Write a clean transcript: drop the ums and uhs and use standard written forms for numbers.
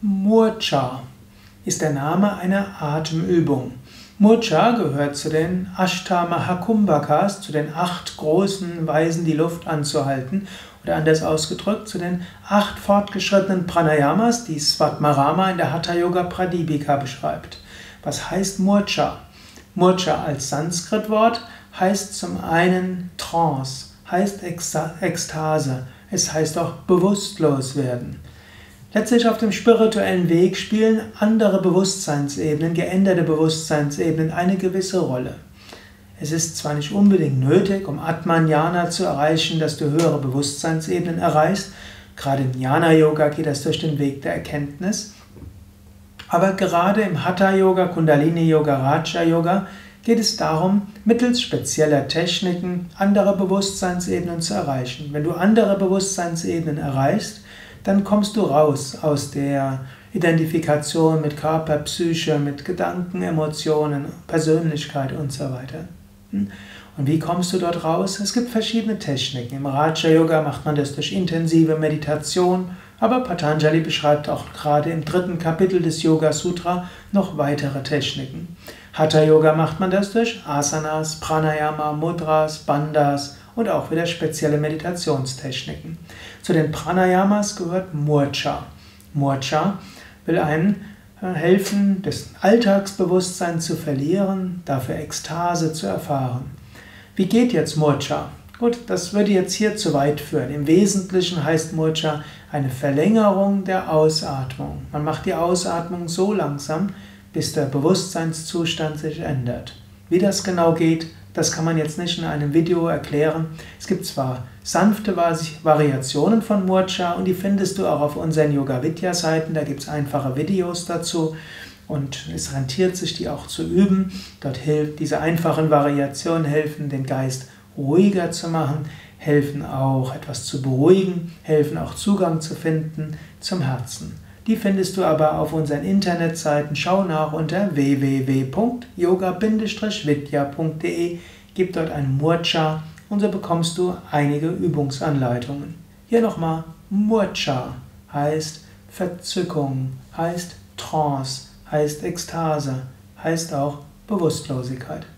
Murcha ist der Name einer Atemübung. Murcha gehört zu den Ashtamahakumbhakas, zu den 8 großen Weisen, die Luft anzuhalten, oder anders ausgedrückt, zu den 8 fortgeschrittenen Pranayamas, die Svatmarama in der Hatha Yoga Pradipika beschreibt. Was heißt Murcha? Murcha als Sanskritwort heißt zum einen Trance, heißt Ekstase, es heißt auch bewusstlos werden. Letztlich auf dem spirituellen Weg spielen andere Bewusstseinsebenen, geänderte Bewusstseinsebenen eine gewisse Rolle. Es ist zwar nicht unbedingt nötig, um Atmanjana zu erreichen, dass du höhere Bewusstseinsebenen erreichst, gerade im Jnana-Yoga geht das durch den Weg der Erkenntnis, aber gerade im Hatha-Yoga, Kundalini-Yoga, Raja-Yoga geht es darum, mittels spezieller Techniken andere Bewusstseinsebenen zu erreichen. Wenn du andere Bewusstseinsebenen erreichst, dann kommst du raus aus der Identifikation mit Körper, Psyche, mit Gedanken, Emotionen, Persönlichkeit und so weiter. Und wie kommst du dort raus? Es gibt verschiedene Techniken. Im Raja-Yoga macht man das durch intensive Meditation, aber Patanjali beschreibt auch gerade im 3. Kapitel des Yoga Sutra noch weitere Techniken. Hatha-Yoga macht man das durch Asanas, Pranayama, Mudras, Bandhas und auch wieder spezielle Meditationstechniken. Zu den Pranayamas gehört Murcha. Murcha will einem helfen, das Alltagsbewusstsein zu verlieren, dafür Ekstase zu erfahren. Wie geht jetzt Murcha? Gut, das würde jetzt hier zu weit führen. Im Wesentlichen heißt Murcha eine Verlängerung der Ausatmung. Man macht die Ausatmung so langsam, bis der Bewusstseinszustand sich ändert. Wie das genau geht, das kann man jetzt nicht in einem Video erklären. Es gibt zwar sanfte Variationen von Murcha und die findest du auch auf unseren Yoga Vidya Seiten, da gibt es einfache Videos dazu und es rentiert sich, die auch zu üben. Dort hilft diese einfachen Variationen, helfen den Geist ruhiger zu machen, helfen auch etwas zu beruhigen, helfen auch Zugang zu finden zum Herzen. Die findest du aber auf unseren Internetseiten. Schau nach unter www.yoga-vidya.de. Gib dort ein Murcha und so bekommst du einige Übungsanleitungen. Hier nochmal, Murcha heißt Verzückung, heißt Trance, heißt Ekstase, heißt auch Bewusstlosigkeit.